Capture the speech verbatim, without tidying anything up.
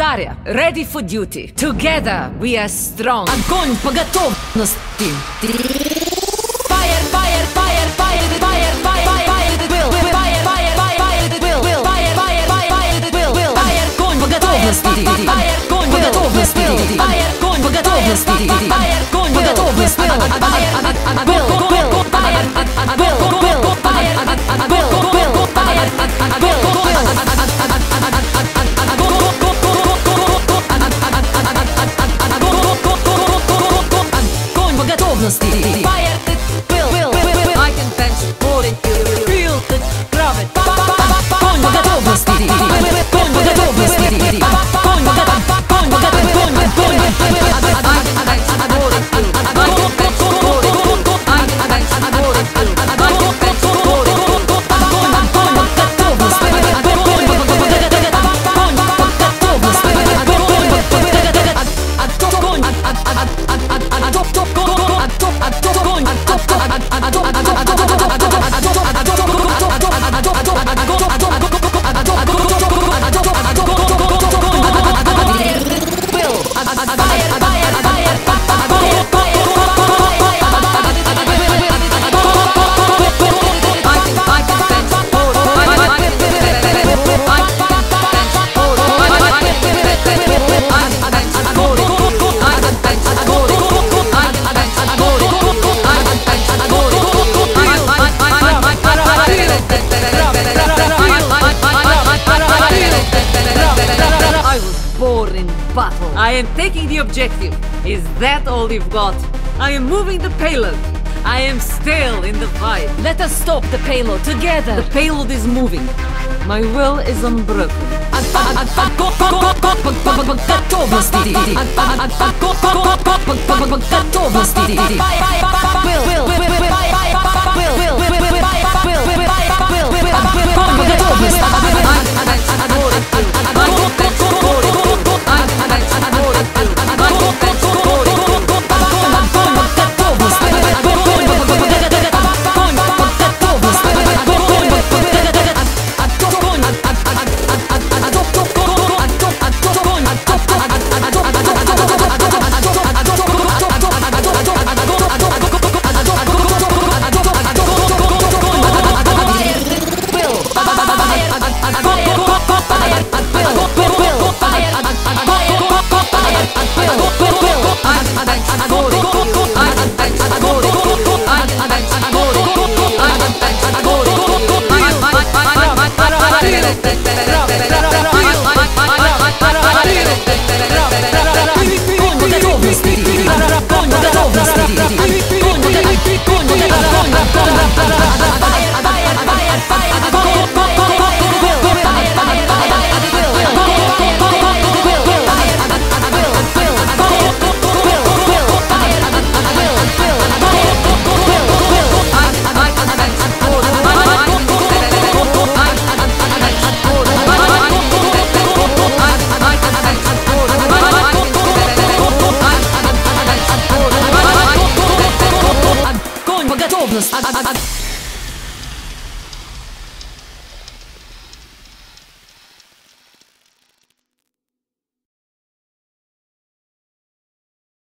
Zarya, ready for duty. Together we are strong. Огонь по готовности. Fire, fire, fire, fire, fire, fire, fire, will, will, fire, fire, fire, will, will, fire, fire, fire, will, will, fire, огонь по готовности. Fire, огонь по готовности. Fire, огонь по готовности. Fire, огонь по готовности. Will, will, fire, will, will, fire, will, will, fire, will. Fire the will, will, will, I can bench more than you. Feel the gravity. Огонь по готовности. Огонь по готовности. Огонь по battle. I am taking the objective. Is that all you've got? I am moving the payload. I am still in the fight. Let us stop the payload together. The payload is moving. My will is unbroken. I, I, I